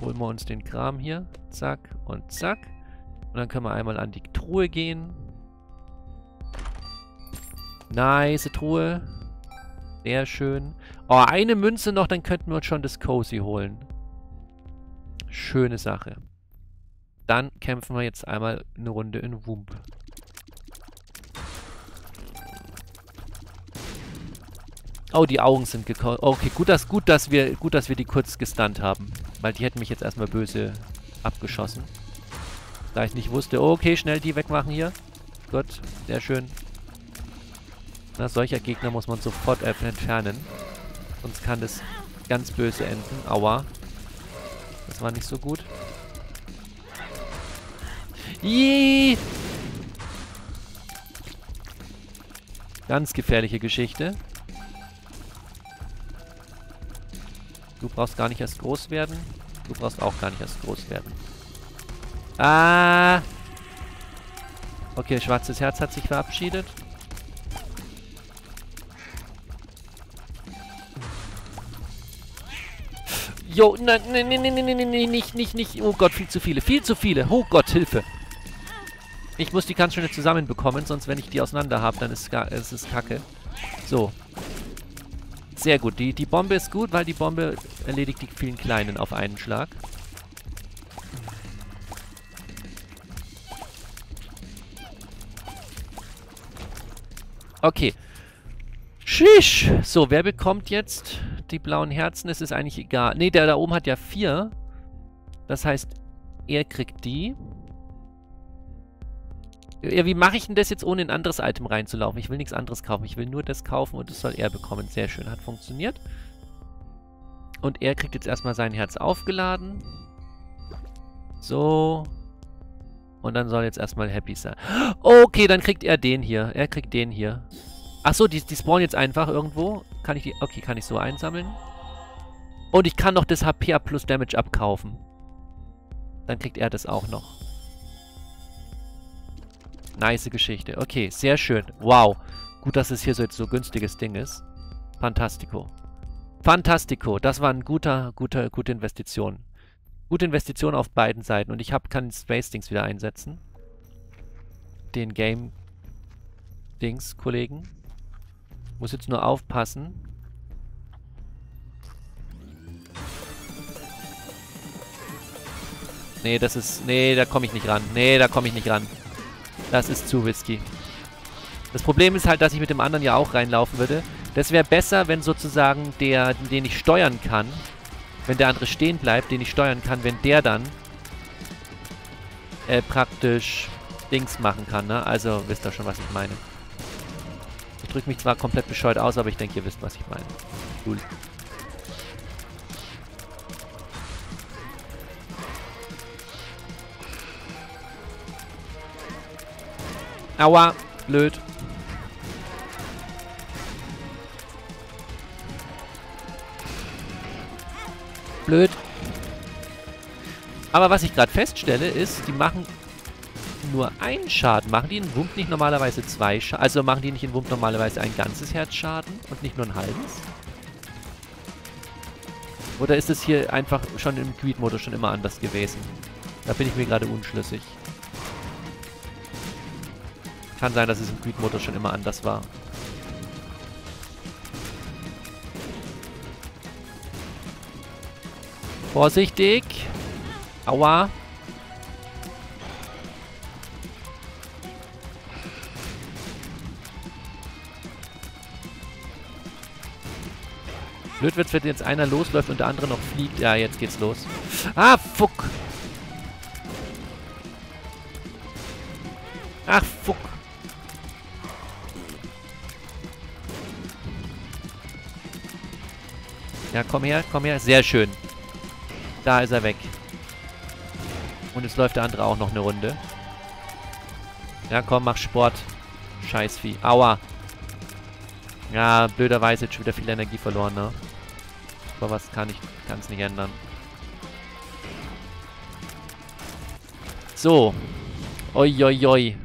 Holen wir uns den Kram hier. Zack und zack. Und dann können wir einmal an die Truhe gehen. Nice Truhe. Sehr schön. Oh, eine Münze noch, dann könnten wir uns schon das Cozy holen. Schöne Sache. Dann kämpfen wir jetzt einmal eine Runde in Wump. Oh, die Augen sind gekommen. Okay, gut, dass, gut, dass wir, gut, dass wir die kurz gestunt haben. Weil die hätten mich jetzt erstmal böse abgeschossen. Da ich nicht wusste. Oh, okay, schnell die wegmachen hier. Gut, sehr schön. Na, solcher Gegner muss man sofort entfernen. Sonst kann das ganz böse enden. Aua. Das war nicht so gut. Jeeeeee. Ganz gefährliche Geschichte. Du brauchst gar nicht erst groß werden. Du brauchst auch gar nicht erst groß werden. Ah! Okay, Schwarzes Herz hat sich verabschiedet. Jo, nein, nein, nein, nein, nein, nein, nicht, nicht, nicht. Oh Gott, viel zu viele, viel zu viele. Oh Gott, Hilfe. Ich muss die ganz schön zusammenbekommen, sonst wenn ich die auseinander habe, dann ist es ist kacke. So. Sehr gut. Die, die Bombe ist gut, weil die Bombe erledigt die vielen Kleinen auf einen Schlag. Okay. Schisch. So, wer bekommt jetzt die blauen Herzen? Es ist eigentlich egal. Ne, der da oben hat ja vier. Das heißt, er kriegt die. Ja, wie mache ich denn das jetzt, ohne ein anderes Item reinzulaufen? Ich will nichts anderes kaufen. Ich will nur das kaufen und das soll er bekommen. Sehr schön, hat funktioniert. Und er kriegt jetzt erstmal sein Herz aufgeladen. So. Und dann soll jetzt erstmal happy sein. Okay, dann kriegt er den hier. Er kriegt den hier. Achso, die, die spawnen jetzt einfach irgendwo. Kann ich die... Okay, kann ich so einsammeln. Und ich kann noch das H P ab plus Damage abkaufen. Dann kriegt er das auch noch. Nice Geschichte. Okay, sehr schön. Wow. Gut, dass es hier so jetzt so günstiges Ding ist. Fantastico. Fantastico. Das war eine guter, guter, gute Investition. Gute Investition auf beiden Seiten. Und ich hab, kann Space Dings wieder einsetzen. Den Game Dings, Kollegen. Muss jetzt nur aufpassen. Nee, das ist... Nee, da komme ich nicht ran. Nee, da komme ich nicht ran. Das ist zu risky. Das Problem ist halt, dass ich mit dem anderen ja auch reinlaufen würde. Das wäre besser, wenn sozusagen der, den ich steuern kann, wenn der andere stehen bleibt, den ich steuern kann, wenn der dann äh, praktisch Dings machen kann, ne? Also, wisst ihr schon, was ich meine. Ich drücke mich zwar komplett bescheuert aus, aber ich denke, ihr wisst, was ich meine. Cool. Aua, blöd. Blöd. Aber was ich gerade feststelle, ist, die machen nur einen Schaden. Machen die in Wump nicht normalerweise zwei Schaden? Also machen die nicht in Wump normalerweise ein ganzes Herz Schaden und nicht nur ein halbes? Oder ist es hier einfach schon im Greed-Modus schon immer anders gewesen? Da bin ich mir gerade unschlüssig. Kann sein, dass es im Greed-Modus schon immer anders war. Vorsichtig. Aua. Blöd wird's, wenn jetzt einer losläuft und der andere noch fliegt. Ja, jetzt geht's los. Ah, fuck. Ach, fuck. Ja, komm her, komm her. Sehr schön. Da ist er weg. Und jetzt läuft der andere auch noch eine Runde. Ja, komm, mach Sport. Scheißvieh. Aua. Ja, blöderweise jetzt schon wieder viel Energie verloren, ne? Aber was kann ich, kann es nicht ändern. So. Oi, oi, oi.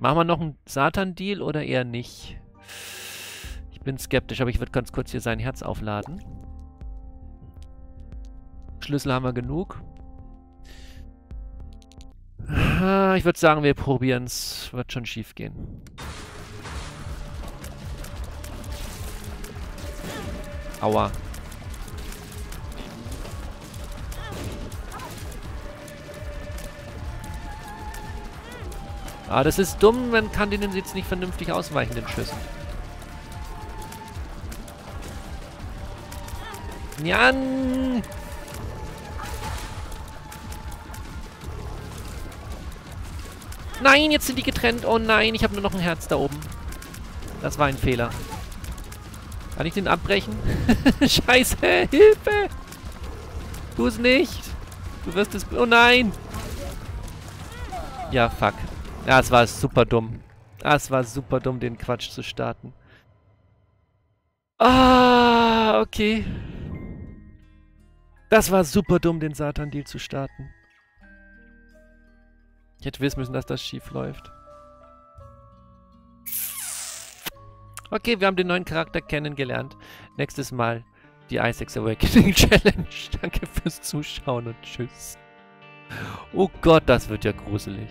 Machen wir noch einen Satan-Deal oder eher nicht? Ich bin skeptisch, aber ich würde ganz kurz hier sein Herz aufladen. Schlüssel haben wir genug. Ich würde sagen, wir probieren es. Wird schon schief gehen. Aua. Ah, das ist dumm, man kann denen jetzt nicht vernünftig ausweichen, den Schüssen. Njan! Nein, jetzt sind die getrennt. Oh nein, ich habe nur noch ein Herz da oben. Das war ein Fehler. Kann ich den abbrechen? Scheiße, Hilfe! Tu es nicht! Du wirst es... Oh nein! Ja, fuck. Ja, es war super dumm. Ah, es war super dumm, den Quatsch zu starten. Ah, okay. Das war super dumm, den Satan-Deal zu starten. Ich hätte wissen müssen, dass das schief läuft. Okay, wir haben den neuen Charakter kennengelernt. Nächstes Mal die Isaac's Awakening Challenge. Danke fürs Zuschauen und tschüss. Oh Gott, das wird ja gruselig.